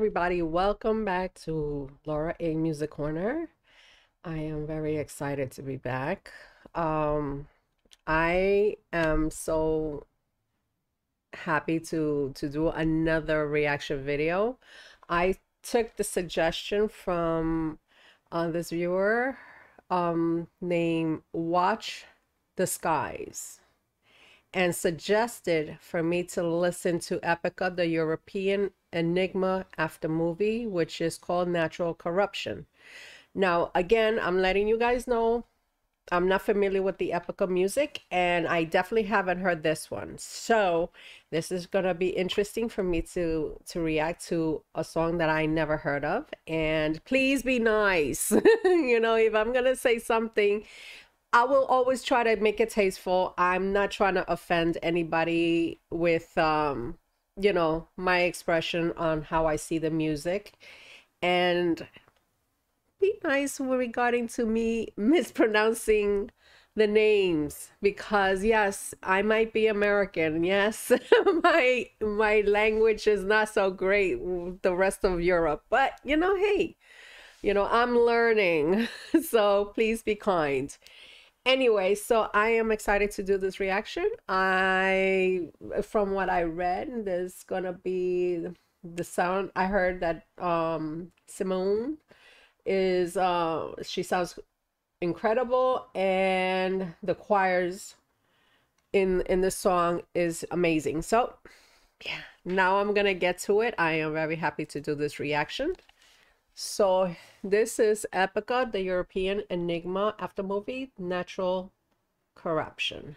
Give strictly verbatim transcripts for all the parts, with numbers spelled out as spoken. everybody, welcome back to Laura A Music Corner. I am very excited to be back. um I am so happy to to do another reaction video. I took the suggestion from uh, this viewer um named Watch the Skies and suggested for me to listen to Epica, the European Enigma after movie, which is called Natural Corruption. Now, again, I'm letting you guys know I'm not familiar with the Epica music, and I definitely haven't heard this one. So this is gonna be interesting for me to to react to a song that I never heard of. And please be nice. You know, if I'm gonna say something, I will always try to make it tasteful. I'm not trying to offend anybody with, um, you know, my expression on how I see the music. And be nice regarding to me mispronouncing the names, because yes, I might be American. Yes, my, my language is not so great with the rest of Europe, but you know, hey, you know, I'm learning. So please be kind. Anyway, so I am excited to do this reaction. I, from what I read, there's gonna be the sound. I heard that um, Simone is, uh, she sounds incredible, and the choirs in in the song is amazing. So yeah, now I'm gonna get to it. I am very happy to do this reaction. So this is Epica, the European Enigma after movie, Natural Corruption.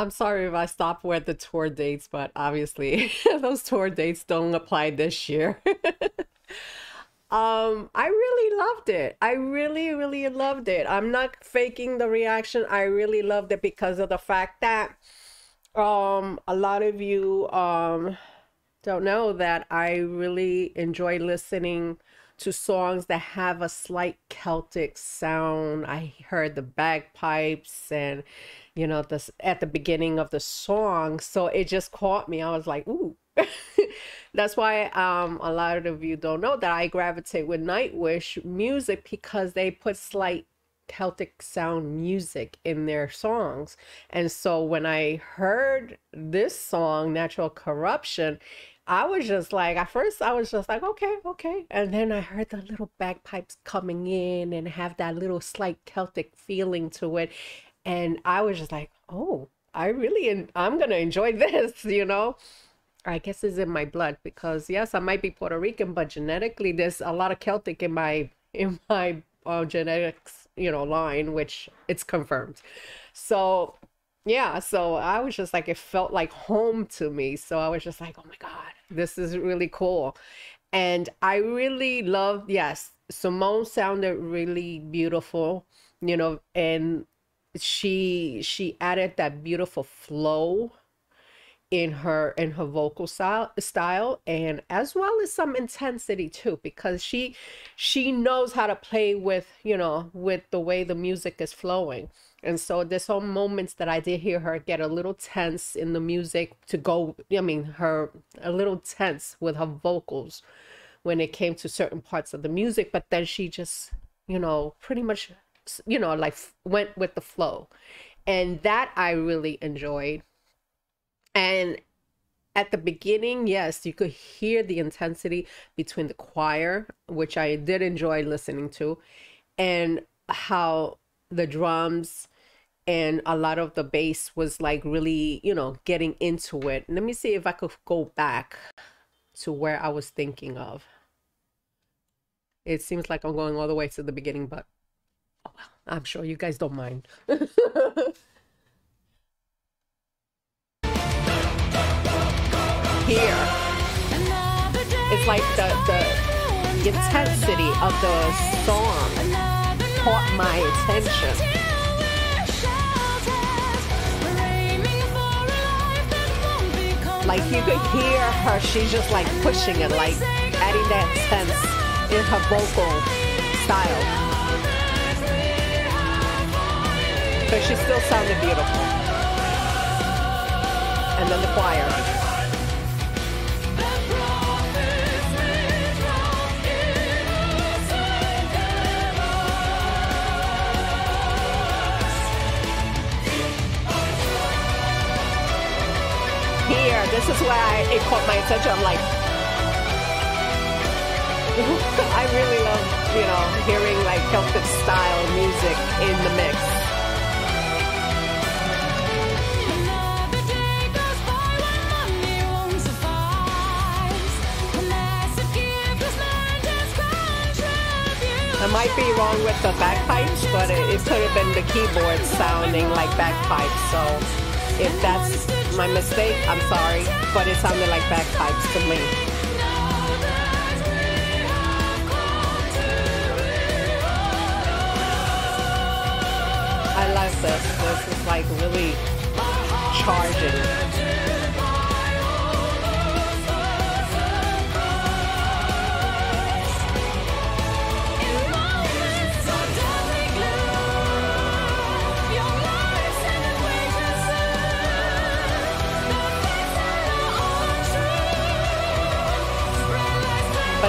I'm sorry if I stopped with the tour dates, but obviously those tour dates don't apply this year. um, I really loved it. I really, really loved it. I'm not faking the reaction. I really loved it because of the fact that um, a lot of you um, don't know that I really enjoy listening to songs that have a slight Celtic sound. I heard the bagpipes and, you know, this at the beginning of the song. So it just caught me. I was like, ooh. That's why um, a lot of you don't know that I gravitate with Nightwish music, because they put slight Celtic sound music in their songs. And so when I heard this song, Natural Corruption, I was just like, at first I was just like, okay, okay. And then I heard the little bagpipes coming in and have that little slight Celtic feeling to it. And I was just like, oh, I really, en- I'm going to enjoy this, you know. I guess it's in my blood because, yes, I might be Puerto Rican, but genetically there's a lot of Celtic in my, in my uh, genetics, you know, line, which it's confirmed. So yeah, so I was just like, it felt like home to me. So I was just like, oh my God, this is really cool. And I really loved, yes, Simone sounded really beautiful, you know, and she she added that beautiful flow in her in her vocal style, style and as well as some intensity too, because she she knows how to play with, you know, with the way the music is flowing. And so there's some moments that I did hear her get a little tense in the music to go, I mean, her a little tense with her vocals when it came to certain parts of the music. But then she just, you know, pretty much, you know, like went with the flow. And that I really enjoyed. And at the beginning, yes, you could hear the intensity between the choir, which I did enjoy listening to, and how the drums and a lot of the bass was like really, you know, getting into it. Let me see if I could go back to where I was thinking of. It seems like I'm going all the way to the beginning, but oh well, I'm sure you guys don't mind. Here, it's like the, the intensity of the song caught my attention. Like you could hear her, she's just like pushing it, like adding that sense in her vocal style. But she still sounded beautiful. And then the choir. Here, this is where I, it caught my attention. I'm like, I really love, you know, hearing like Celtic style music in the mix. I might be wrong with the bagpipes, but it, it could have been the keyboard sounding like bagpipes, so if that's my mistake, I'm sorry, but it sounded like bagpipes to me. I like this. This is like really charging.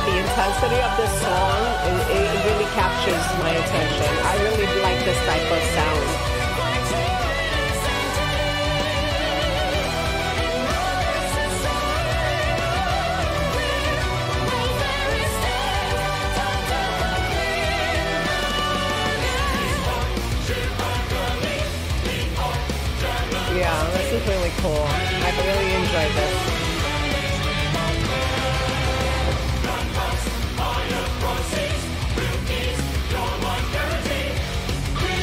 The intensity of this song, it, it really captures my attention. I really like this type of sound. Yeah, this is really cool. I really enjoyed this.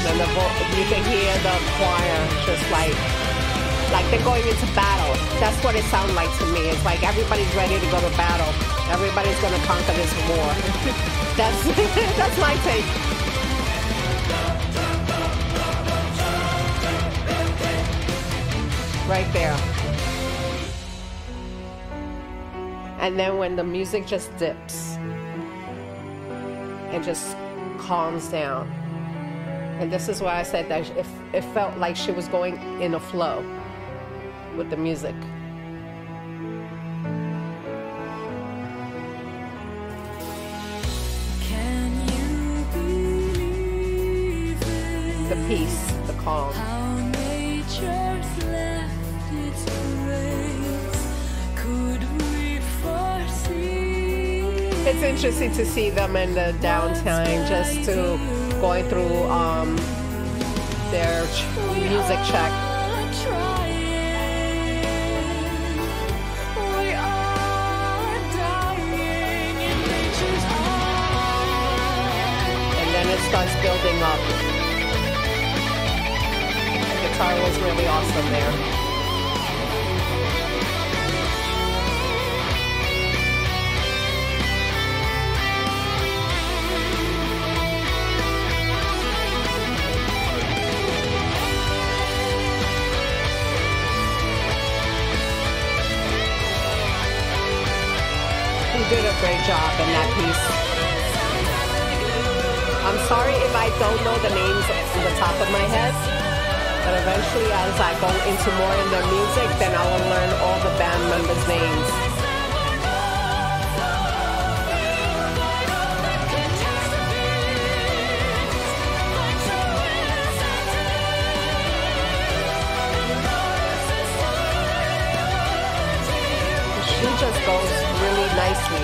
And the vo you can hear the choir just like like they're going into battle. That's what it sounds like to me. It's like everybody's ready to go to battle. Everybody's going to conquer this war. That's, that's my take. Right there. And then when the music just dips and just calms down. And this is why I said that it, it felt like she was going in a flow with the music. Can you believe it? The peace, the calm. How nature's left its grace. Could we foresee? It's interesting to see them in the downtime just to going through um, their music check. And then it starts building up. The guitar was really awesome there. Did a great job in that piece. I'm sorry if I don't know the names from the top of my head, but eventually as I go into more in the music, then I will learn all the band members' names. She just goes really nicely.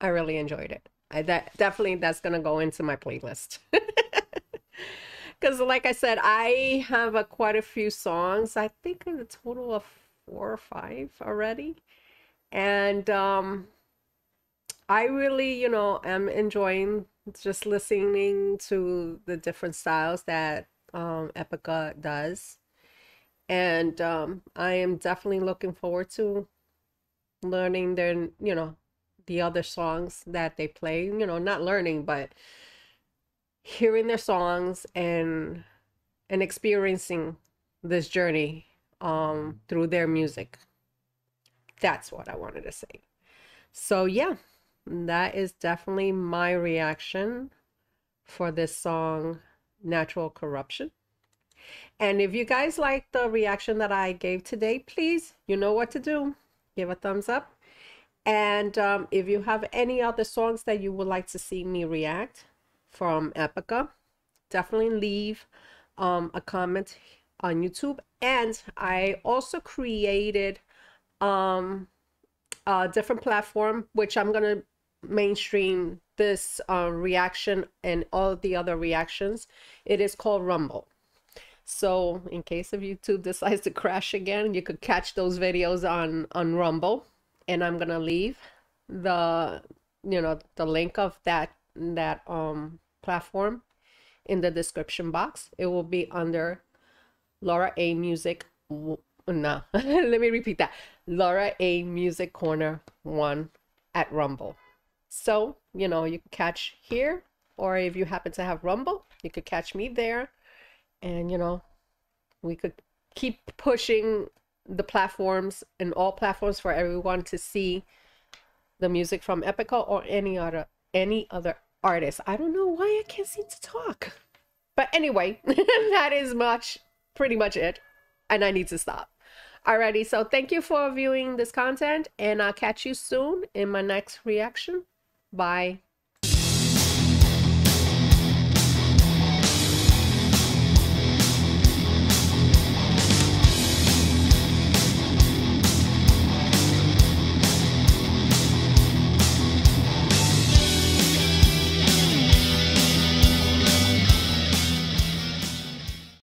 I really enjoyed it. I that definitely that's gonna go into my playlist. Because like I said, I have a, quite a few songs. I think a total of four or five already. And um I really, you know, am enjoying just listening to the different styles that um Epica does. And um I am definitely looking forward to learning their, you know, the other songs that they play, you know, not learning, but hearing their songs and and experiencing this journey um through their music. That's what I wanted to say. So yeah, that is definitely my reaction for this song, Natural Corruption. And if you guys like the reaction that I gave today, please, you know what to do. Give a thumbs up. And um, if you have any other songs that you would like to see me react from Epica, definitely leave um, a comment on YouTube. And I also created um a different platform which I'm gonna mainstream this uh, reaction and all the other reactions. It is called Rumble. So in case if YouTube decides to crash again, you could catch those videos on on Rumble. And I'm gonna leave the, you know, the link of that that um platform in the description box. It will be under Laura A Music. No, let me repeat that. Laura A Music Corner one at Rumble. So, you know, you can catch here, or if you happen to have Rumble, you could catch me there. And, you know, we could keep pushing the platforms and all platforms for everyone to see the music from Epica or any other, any other artist. I don't know why I can't seem to talk. But anyway, that is much, pretty much it. And I need to stop. Alrighty, so thank you for viewing this content, and I'll catch you soon in my next reaction. Bye.